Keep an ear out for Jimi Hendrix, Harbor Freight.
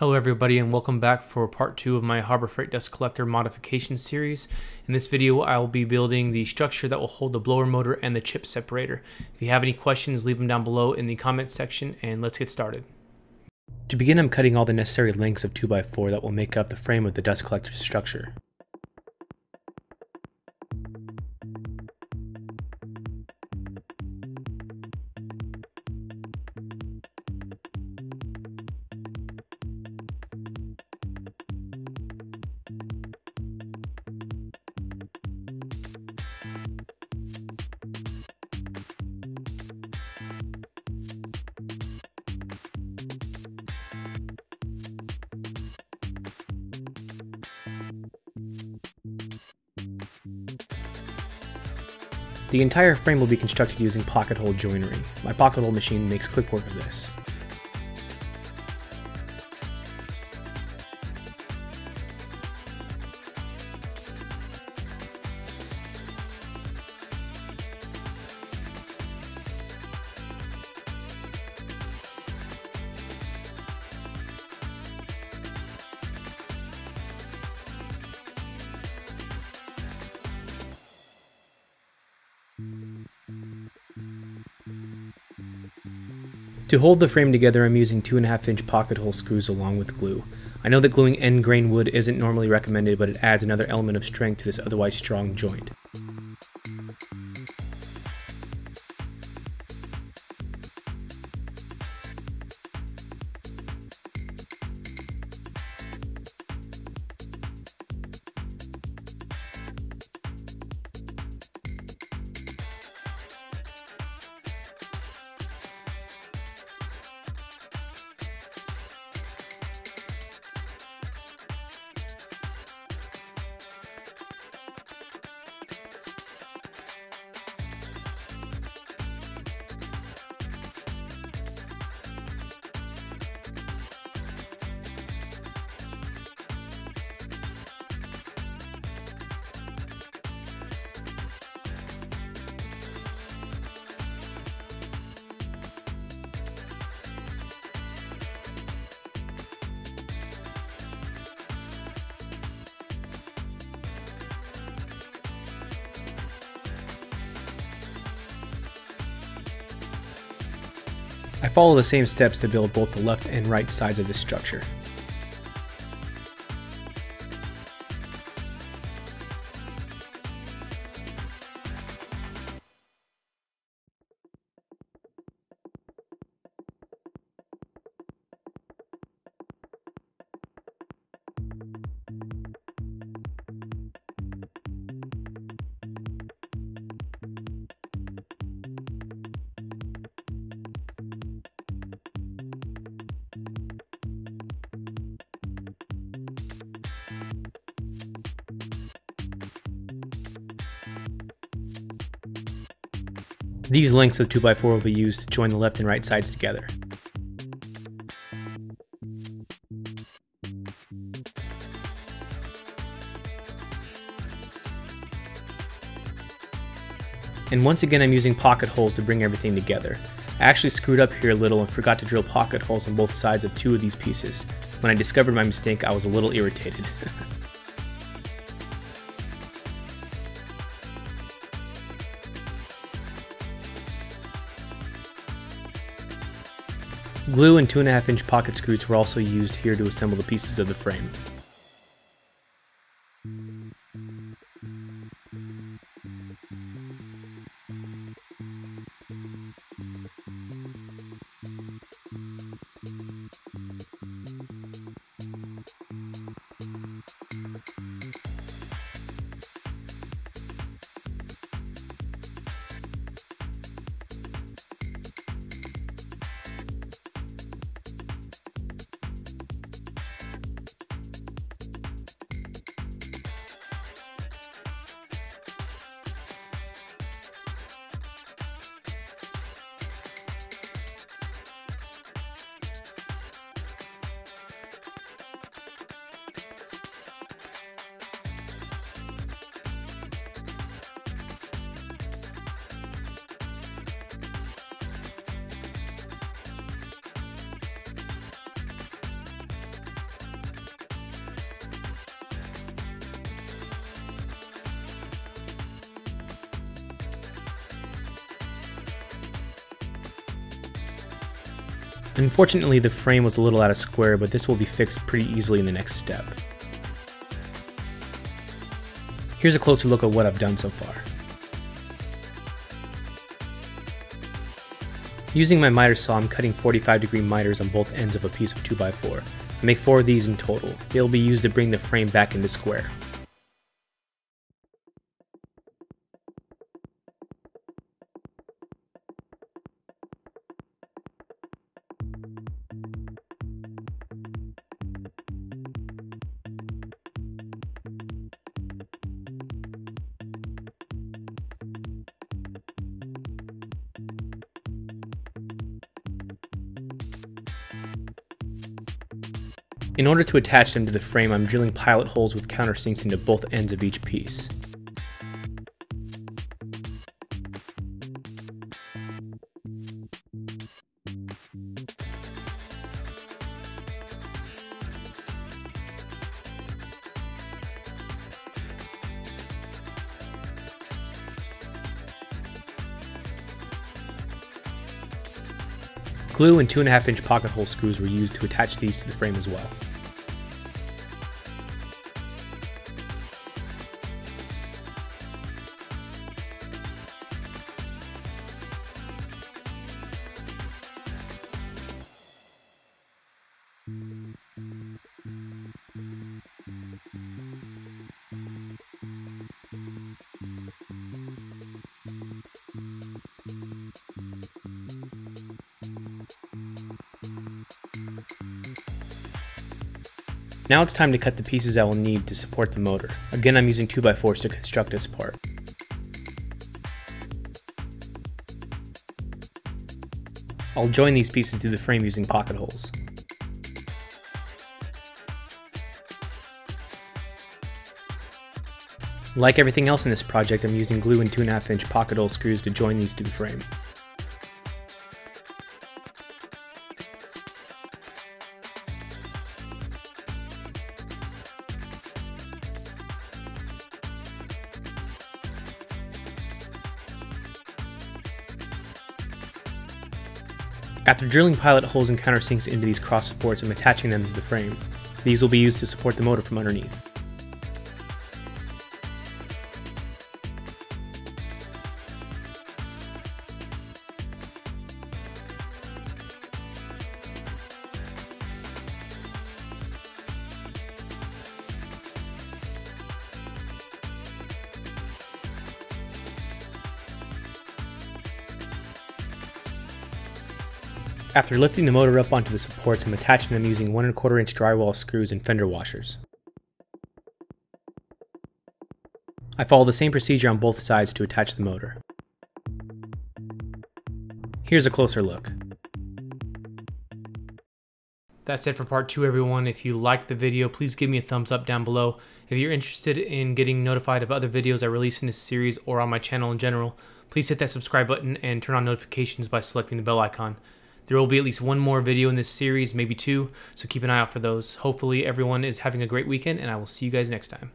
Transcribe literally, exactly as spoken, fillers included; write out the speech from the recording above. Hello everybody and welcome back for part two of my Harbor Freight Dust Collector modification series. In this video I'll be building the structure that will hold the blower motor and the chip separator. If you have any questions, leave them down below in the comments section and let's get started. To begin, I'm cutting all the necessary lengths of two by four that will make up the frame of the dust collector's structure. The entire frame will be constructed using pocket hole joinery. My pocket hole machine makes quick work of this. To hold the frame together, I'm using two and a half inch pocket hole screws along with glue. I know that gluing end grain wood isn't normally recommended, but it adds another element of strength to this otherwise strong joint. I follow the same steps to build both the left and right sides of this structure. These lengths of two by four will be used to join the left and right sides together. And once again, I'm using pocket holes to bring everything together. I actually screwed up here a little and forgot to drill pocket holes on both sides of two of these pieces. When I discovered my mistake, I was a little irritated. Glue and two and a half inch pocket screws were also used here to assemble the pieces of the frame. Unfortunately, the frame was a little out of square, but this will be fixed pretty easily in the next step. Here's a closer look at what I've done so far. Using my miter saw, I'm cutting forty-five degree miters on both ends of a piece of two by four. I make four of these in total. They will be used to bring the frame back into square. In order to attach them to the frame, I'm drilling pilot holes with countersinks into both ends of each piece. Glue and two and a half inch pocket hole screws were used to attach these to the frame as well. Now it's time to cut the pieces I will need to support the motor. Again, I'm using two by fours to construct this part. I'll join these pieces to the frame using pocket holes. Like everything else in this project, I'm using glue and two and a half inch pocket hole screws to join these to the frame. After drilling pilot holes and countersinks into these cross supports, I'm attaching them to the frame. These will be used to support the motor from underneath. After lifting the motor up onto the supports, I'm attaching them using one and a quarter inch drywall screws and fender washers. I follow the same procedure on both sides to attach the motor. Here's a closer look. That's it for part two, everyone. If you liked the video, please give me a thumbs up down below. If you're interested in getting notified of other videos I release in this series or on my channel in general, please hit that subscribe button and turn on notifications by selecting the bell icon. There will be at least one more video in this series, maybe two, so keep an eye out for those. Hopefully everyone is having a great weekend, and I will see you guys next time.